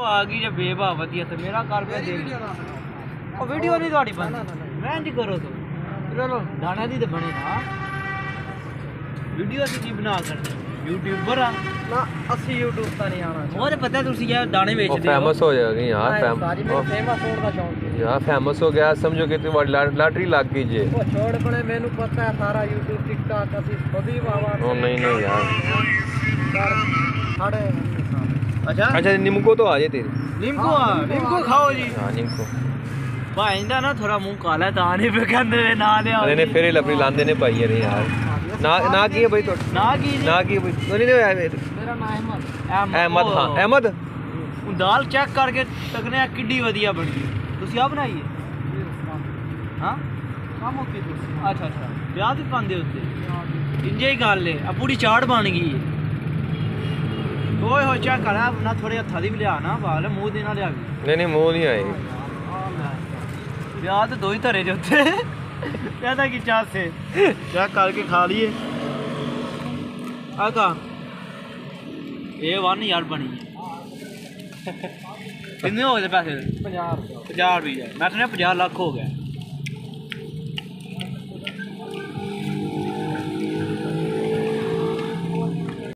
तो आ गई जब बेबा वधिया से मेरा कार पे दे ओ वीडियो नहीं थोड़ी बन रेंज करो तो चलो गाना दी तो बने ना वीडियो सी बना कर यूट्यूबर आ ना असली यूट्यूब ता नहीं आना और पता तुसी यार दाने बेच दे फेमस हो जाएगी यार फेमस होने का शौक यार फेमस हो गया समझो कि तू लॉटरी लग गई जे ओ छोड़ बड़े मेनू पता है सारा यूट्यूब टिकटॉक असली बड़ी बाबा ओ नहीं नहीं यार खड़े अच्छा अच्छा नीमको तो आ जाए तेरे नीमको नीमको खाओ जी हां नीमको भाई इंदा ना थोड़ा मुंह काला ताने पे कंदे ना ले अरे ने फेरे लपड़ी लांदे ने भाई अरे यार ना ना की भाई तो ना की भाई नहीं नहीं मेरा नाम अहमद अहमद हां अहमद उन दाल चेक करके तकने किड्डी बढ़िया बन गई ਤੁਸੀਂ ਆ ਬਣਾਈਏ हां काम ओके अच्छा अच्छा ब्याह भी पांदे उत्ते इंजे ही गल है अब पूरी चाट बन गई ओए हो क्या करा ना थोड़े हथा दी भी ले आना बाल मुंह देना ले आ नहीं नहीं मुंह नहीं आएगी ब्याह तो दो ही धरे जाते कहता कि चार से क्या करके खा लिए आका ये वन यार बनी कितने हो गए पैसे 50 रुपये 50 भी मैं तो 50 लाख हो गया